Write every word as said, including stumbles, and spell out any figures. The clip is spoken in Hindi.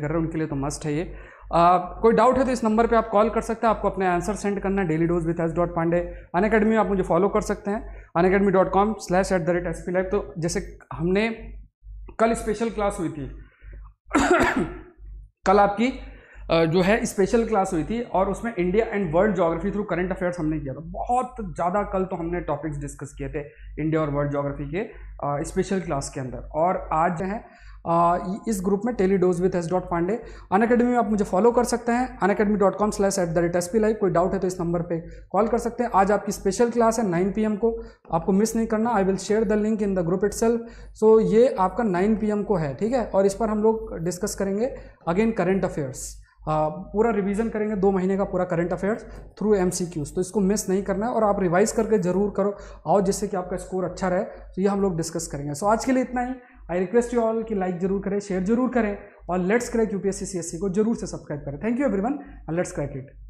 कर रहे हैं उनके लिए तो मस्ट है ये। आ, कोई डाउट है तो इस नंबर पे आप कॉल कर सकते हैं, आपको अपने आंसर सेंड करना है daily dose with S dot Pandey. Unacademy में आप मुझे फॉलो कर सकते हैं Unacademy dot com slash at the rate S P live. तो जैसे हमने कल स्पेशल क्लास हुई थी कल आपकी जो है स्पेशल क्लास हुई थी और उसमें India and world geography through current affairs हमने किया था बहुत ज़्यादा। कल तो हमने टॉपिक्स डिस्कस किए थे इंडिया और वर्ल्ड ज्योग्राफी के स्पेशल क्लास के अंदर। और आज जो है इस ग्रुप में daily dose with S dot Pandey. Unacademy में आप मुझे फॉलो कर सकते हैं Unacademy dot com slash at the rate S P live. कोई डाउट है तो इस नंबर पे कॉल कर सकते हैं। आज आपकी स्पेशल क्लास है नाइन पी एम को, आपको मिस नहीं करना। I will share the link in the group itself. So ये आपका नाइन पी एम को है, ठीक है। और इस पर हम लोग डिस्कस करेंगे अगेन करंट अफेयर्स, Uh, पूरा रिवीजन करेंगे दो महीने का पूरा करंट अफेयर्स थ्रू एमसीक्यूज। तो इसको मिस नहीं करना है और आप रिवाइज करके जरूर करो आओ, जिससे कि आपका स्कोर अच्छा रहे। तो ये हम लोग डिस्कस करेंगे। सो so, आज के लिए इतना ही। आई रिक्वेस्ट यू ऑल कि लाइक जरूर करें, शेयर जरूर करें और लेट्स क्रैक यूपीएससी सीएसई को जरूर से सब्सक्राइब करें। Thank you everyone, let's crack it.